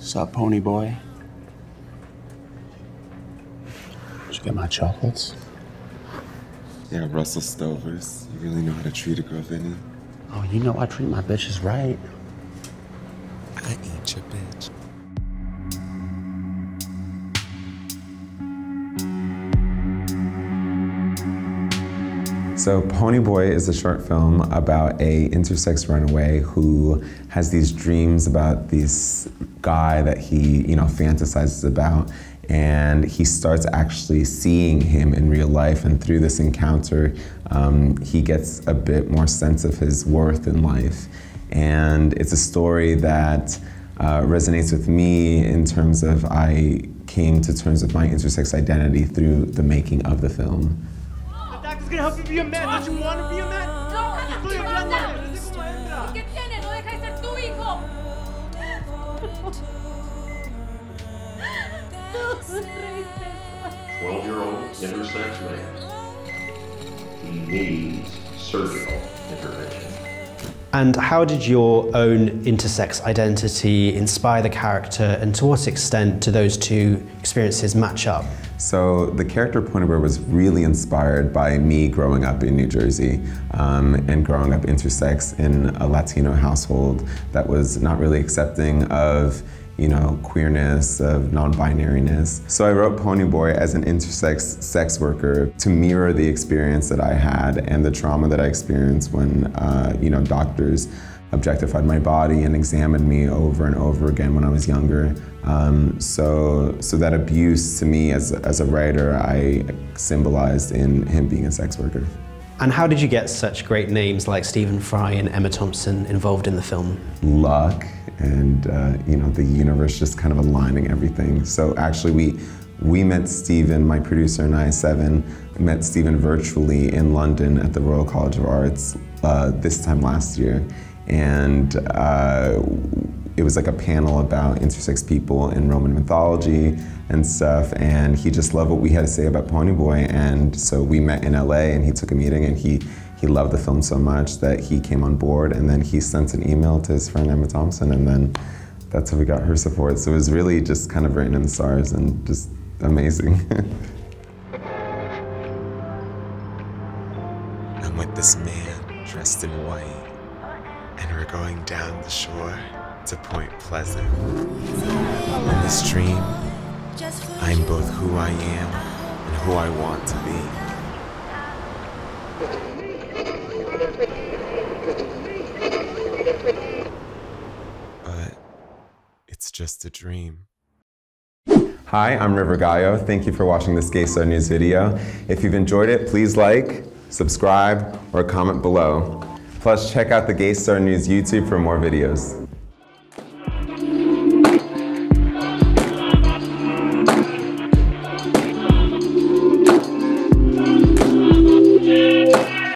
Saw Ponyboi. Did you get my chocolates? Yeah, Russell Stovers. You really know how to treat a girl, Vinny. Oh, you know I treat my bitches right. I eat your bitch. So Ponyboi is a short film about a intersex runaway who has these dreams about this guy that he, fantasizes about, and he starts actually seeing him in real life, and through this encounter, he gets a bit more sense of his worth in life. And it's a story that resonates with me in terms of I came to terms with my intersex identity through the making of the film. It's gonna help you be a man. Don't you want to be a man? No. 12-year-old intersex man. He needs surgical intervention. And how did your own intersex identity inspire the character, and to what extent do those two experiences match up? So the character Ponyboi was really inspired by me growing up in New Jersey and growing up intersex in a Latino household that was not really accepting of queerness, of non-binariness. So I wrote Ponyboi as an intersex sex worker to mirror the experience that I had and the trauma that I experienced when, doctors objectified my body and examined me over and over again when I was younger. So that abuse to me as a writer, I symbolized in him being a sex worker. And how did you get such great names like Stephen Fry and Emma Thompson involved in the film? Luck and the universe just kind of aligning everything. So actually we met Stephen, my producer and I, Seven, met Stephen virtually in London at the Royal College of Arts this time last year. And it was like a panel about intersex people in Roman mythology and stuff, and he just loved what we had to say about Ponyboi, and so we met in LA and he took a meeting, and he loved the film so much that he came on board, and then he sent an email to his friend Emma Thompson, and then that's how we got her support. So it was really just kind of written in the stars and just amazing. I'm with this man dressed in white, and we're going down the shore to Point Pleasant. In this dream, I'm both who I am and who I want to be. But it's just a dream. Hi, I'm River Gallo. Thank you for watching this Gay Star News video. If you've enjoyed it, please like, subscribe, or comment below. Plus, check out the Gay Star News YouTube for more videos.